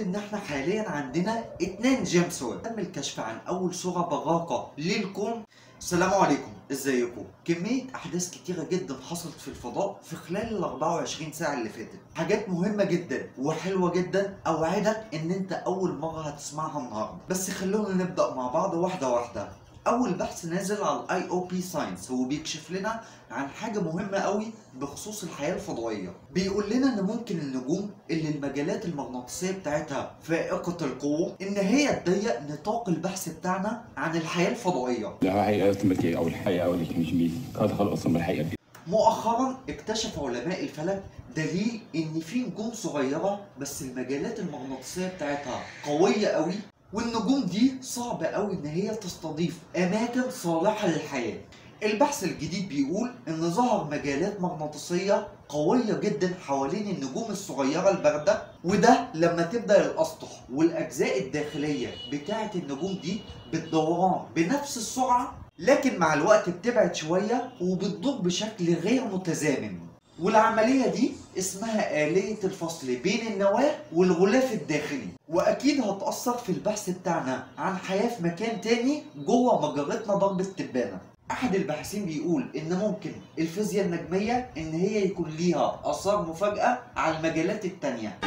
ان احنا حاليا عندنا 2 جيمس ويب. تم الكشف عن اول صورة براقة للكون. السلام عليكم، ازيكم؟ كمية احداث كتيرة جدا حصلت في الفضاء في خلال ال 24 ساعة اللي فاتت، حاجات مهمة جدا وحلوة جدا، اوعدك ان انت اول مرة هتسمعها النهاردة. بس خلونا نبدأ مع بعض واحدة واحدة. اول بحث نازل على IOP Science هو بيكشف لنا عن حاجة مهمة قوي بخصوص الحياة الفضائية. بيقول لنا ان ممكن النجوم اللي المجالات المغناطيسية بتاعتها فائقة القوة ان هي تضيق نطاق البحث بتاعنا عن الحياة الفضائية. الحقيقة الكمية او الحقيقة او الكمية ادخل اصلا بالحقيقة. مؤخرا اكتشف علماء الفلك دليل ان في نجوم صغيرة بس المجالات المغناطيسية بتاعتها قوية قوي، والنجوم دي صعب قوي ان هي تستضيف اماكن صالحه للحياه. البحث الجديد بيقول ان ظهر مجالات مغناطيسيه قويه جدا حوالين النجوم الصغيره البارده، وده لما تبدا الاسطح والاجزاء الداخليه بتاعه النجوم دي بالدوران بنفس السرعه، لكن مع الوقت بتبعد شويه وبتدور بشكل غير متزامن. والعملية دي اسمها آلية الفصل بين النواة والغلاف الداخلي، وأكيد هتأثر في البحث بتاعنا عن حياة في مكان تاني جوه مجرتنا ضرب التبانة. أحد الباحثين بيقول إن ممكن الفيزياء النجمية إن هي يكون ليها آثار مفاجأة على المجالات التانية.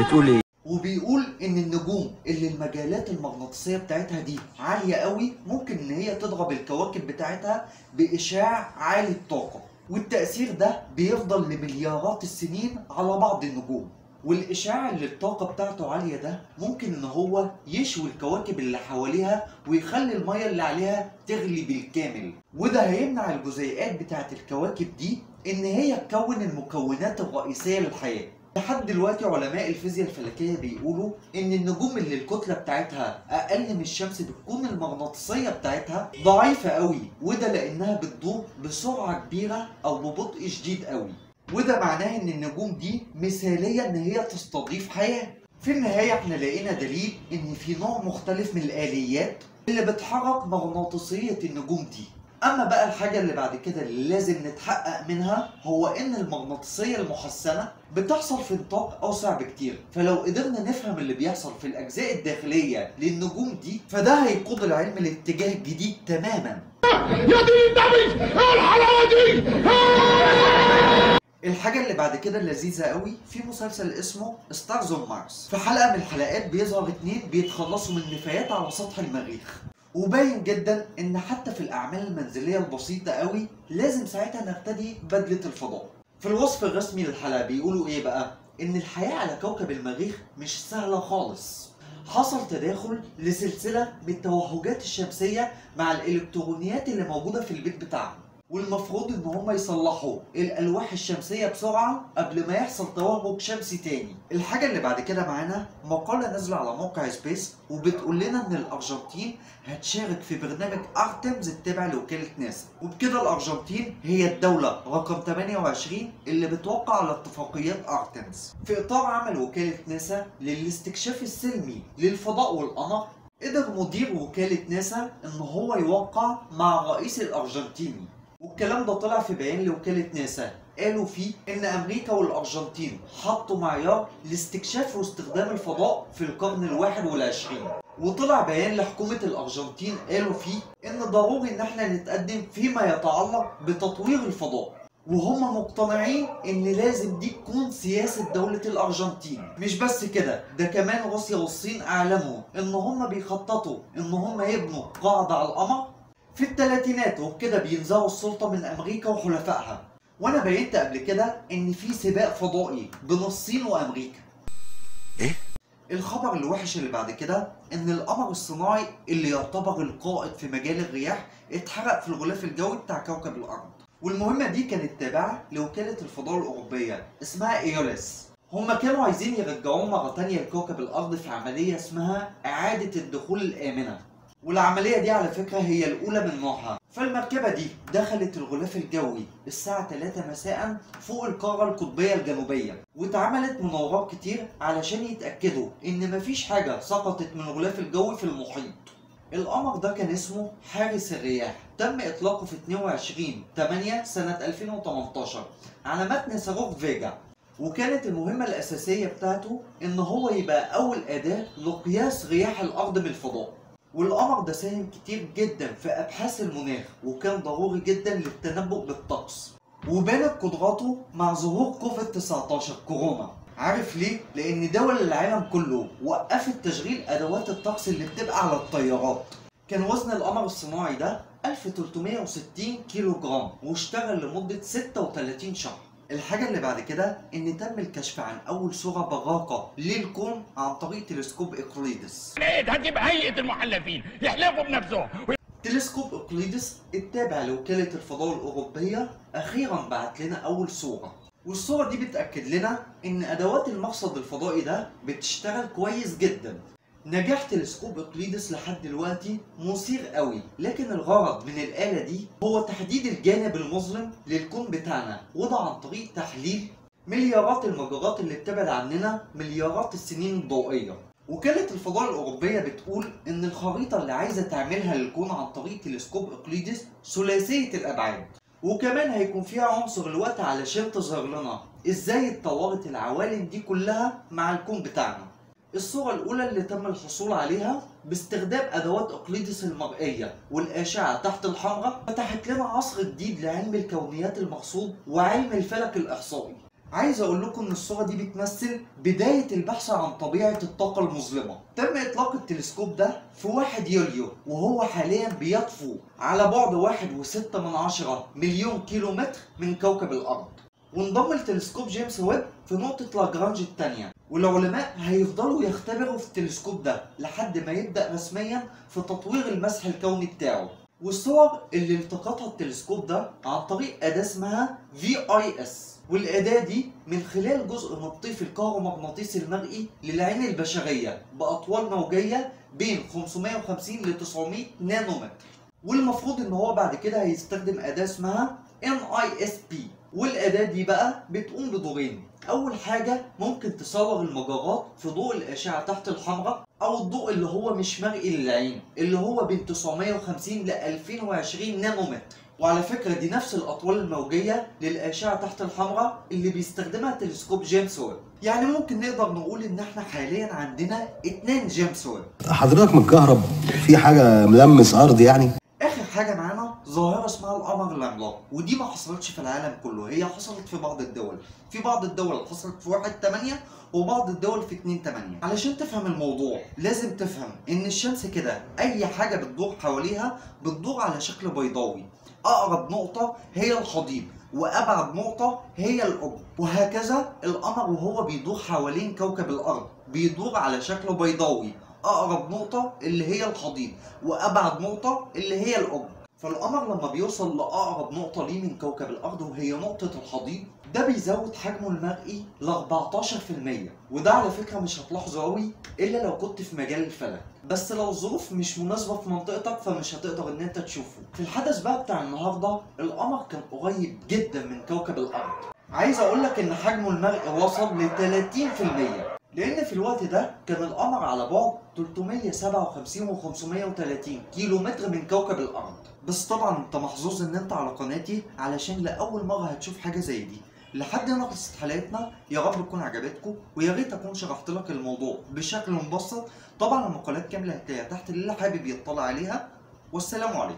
بتقول وبيقول ان النجوم اللي المجالات المغناطيسية بتاعتها دي عالية قوي ممكن ان هي تضرب الكواكب بتاعتها بإشعاع عالي الطاقة، والتأثير ده بيفضل لمليارات السنين على بعض النجوم، والإشعاع اللي الطاقة بتاعته عالية ده ممكن إن هو يشوي الكواكب اللي حواليها ويخلي المية اللي عليها تغلي بالكامل، وده هيمنع الجزيئات بتاعت الكواكب دي إن هي تكون المكونات الرئيسية للحياة. لحد دلوقتي علماء الفيزياء الفلكية بيقولوا إن النجوم اللي الكتلة بتاعتها أقل من الشمس بتكون المغناطيسية بتاعتها ضعيفة قوي، وده لأنها بتدور بسرعة كبيرة أو ببطء شديد قوي، وده معناه إن النجوم دي مثالية إن هي تستضيف حياة. في النهاية إحنا لقينا دليل إن في نوع مختلف من الآليات اللي بتحرك مغناطيسية النجوم دي. اما بقى الحاجة اللي بعد كده اللي لازم نتحقق منها هو ان المغناطيسية المحسنة بتحصل في نطاق اوسع بكتير، فلو قدرنا نفهم اللي بيحصل في الاجزاء الداخلية للنجوم دي فده هيقود العلم لاتجاه جديد تماما. يا دين النبي ايه الحلاوة دي؟ الحاجة اللي بعد كده اللذيذة قوي في مسلسل اسمه ستارز اون مارس. في حلقة من الحلقات بيظهر 2 بيتخلصوا من نفايات على سطح المريخ، وباين جدا ان حتى في الاعمال المنزليه البسيطه قوي لازم ساعتها نرتدي بدله الفضاء. في الوصف الرسمي للحلقه بيقولوا ايه بقى؟ ان الحياه على كوكب المريخ مش سهله خالص، حصل تداخل لسلسله من التوهجات الشمسيه مع الالكترونيات اللي موجوده في البيت بتاعهم، والمفروض ان هم يصلحوا الالواح الشمسيه بسرعه قبل ما يحصل توهج شمسي تاني. الحاجه اللي بعد كده معانا مقاله نازله على موقع سبيس وبتقول لنا ان الارجنتين هتشارك في برنامج ارتمز التابع لوكاله ناسا، وبكده الارجنتين هي الدوله رقم 28 اللي بتوقع على اتفاقيات ارتمز. في اطار عمل وكاله ناسا للاستكشاف السلمي للفضاء والقمر، قدر مدير وكاله ناسا ان هو يوقع مع الرئيس الارجنتيني، والكلام ده طلع في بيان لوكالة ناسا قالوا فيه ان امريكا والارجنتين حطوا معيار لاستكشاف واستخدام الفضاء في القرن 21، وطلع بيان لحكومة الارجنتين قالوا فيه ان ضروري ان احنا نتقدم فيما يتعلق بتطوير الفضاء، وهم مقتنعين ان لازم دي تكون سياسة دولة الارجنتين. مش بس كده، ده كمان روسيا والصين اعلموا ان هم بيخططوا ان هم يبنوا قاعدة على القمر في الثلاثينات، وبكده بينزعوا السلطة من أمريكا وحلفائها. وأنا بينت قبل كده إن في سباق فضائي بين الصين وأمريكا. إيه؟ الخبر الوحش اللي بعد كده إن القمر الصناعي اللي يعتبر القائد في مجال الرياح اتحرق في الغلاف الجوي بتاع كوكب الأرض، والمهمة دي كانت تابعة لوكالة الفضاء الأوروبية اسمها إيولس. هما كانوا عايزين يرجعوه مرة تانية لكوكب الأرض في عملية اسمها إعادة الدخول الآمنة، والعملية دي على فكرة هي الأولى من نوعها. فالمركبة دي دخلت الغلاف الجوي الساعة 3 مساء فوق القارة القطبية الجنوبية، واتعملت مناورات كتير علشان يتأكدوا إن مفيش حاجة سقطت من الغلاف الجوي في المحيط. القمر ده كان اسمه حارس الرياح، تم إطلاقه في 22/8 سنة 2018 على متن صاروخ فيجا، وكانت المهمة الأساسية بتاعته إن هو يبقى أول أداة لقياس رياح الأرض من الفضاء. والقمر ده ساهم كتير جدا في أبحاث المناخ، وكان ضروري جدا للتنبؤ بالطقس، وبانت قدراته مع ظهور كوفيد-19 كورونا. عارف ليه؟ لأن دول العالم كله وقفت تشغيل أدوات الطقس اللي بتبقى على الطيارات. كان وزن القمر الصناعي ده 1360 كيلو جرام، واشتغل لمدة 36 شهر. الحاجة اللي بعد كده إن تم الكشف عن أول صورة براقة للكون عن طريق تلسكوب إقليدس. هتبقى هيئة المحلفين يحلفوا بنفسهم. تلسكوب إقليدس التابع لوكالة الفضاء الأوروبية أخيرا بعت لنا أول صورة، والصورة دي بتأكد لنا إن أدوات المقصد الفضائي ده بتشتغل كويس جدا. نجاح تلسكوب إقليدس لحد دلوقتي مثير قوي، لكن الغرض من الآلة دي هو تحديد الجانب المظلم للكون بتاعنا، وده عن طريق تحليل مليارات المجرات اللي بتبعد عننا مليارات السنين الضوئية. وكالة الفضاء الأوروبية بتقول إن الخريطة اللي عايزة تعملها للكون عن طريق تلسكوب إقليدس ثلاثية الأبعاد، وكمان هيكون فيها عنصر الوقت علشان تظهر لنا إزاي اتطورت العوالم دي كلها مع الكون بتاعنا. الصورة الأولى اللي تم الحصول عليها باستخدام أدوات إقليدس المرئية والأشعة تحت الحمراء فتحت لنا عصر جديد لعلم الكونيات المقصود وعلم الفلك الإحصائي. عايز أقول لكم إن الصورة دي بتمثل بداية البحث عن طبيعة الطاقة المظلمة. تم إطلاق التلسكوب ده في 1 يوليو، وهو حاليا بيطفو على بعد 1.6 مليون كيلومتر من كوكب الأرض. وانضم التلسكوب جيمس ويب في نقطة لاجرانج الثانية، والعلماء هيفضلوا يختبروا في التلسكوب ده لحد ما يبدأ رسميا في تطوير المسح الكوني بتاعه. والصور اللي التقطها التلسكوب ده عن طريق أداة اسمها VIS، والأداة دي من خلال جزء من الطيف الكهرومغناطيسي المرئي للعين البشرية بأطوال موجية بين 550 ل 900 نانومتر. والمفروض إن هو بعد كده هيستخدم أداة اسمها NISP، والأداة دي بقى بتقوم بدورين. أول حاجة ممكن تصور المجرات في ضوء الأشعة تحت الحمراء، أو الضوء اللي هو مش مرئي للعين، اللي هو بين 950 ل 2020 نانومتر. وعلى فكرة دي نفس الأطوال الموجية للأشعة تحت الحمراء اللي بيستخدمها تلسكوب جيمس ويب. يعني ممكن نقدر نقول إن احنا حاليا عندنا 2 جيمس ويب. حضرتك متكهرب في حاجة ملمس أرض يعني؟ آخر حاجة معانا ظاهرة اسمها القمر العملاق، ودي ما حصلتش في العالم كله، هي حصلت في بعض الدول. في بعض الدول حصلت في 1/8 وبعض الدول في 2/8. علشان تفهم الموضوع لازم تفهم ان الشمس كده اي حاجة بتدور حواليها بتدور على شكل بيضاوي، اقرب نقطة هي الحضيض وابعد نقطة هي الأب. وهكذا القمر وهو بيدور حوالين كوكب الارض بيدور على شكل بيضاوي، اقرب نقطة اللي هي الحضيض وابعد نقطة اللي هي الأب. فالقمر لما بيوصل لأقرب نقطة ليه من كوكب الأرض وهي نقطة الحضيض، ده بيزود حجمه المرئي ل 14%، وده على فكرة مش هتلاحظه قوي إلا لو كنت في مجال الفلك، بس لو الظروف مش مناسبة في منطقتك فمش هتقدر إن أنت تشوفه. في الحدث بقى بتاع النهاردة القمر كان قريب جدا من كوكب الأرض، عايز أقولك إن حجمه المرئي وصل ل 30%، لأن في الوقت ده كان القمر على بعد 357 و 530 كيلو متر من كوكب الأرض. بس طبعا أنت محظوظ إن أنت على قناتي، علشان لأول مرة هتشوف حاجة زي دي. لحد هنا خلصت حلقتنا، يا رب تكون عجبتكم، ويا ريت أكون شرحت لك الموضوع بشكل مبسط. طبعا المقالات كاملة هتلاقيها تحت اللي حابب يطلع عليها، والسلام عليكم.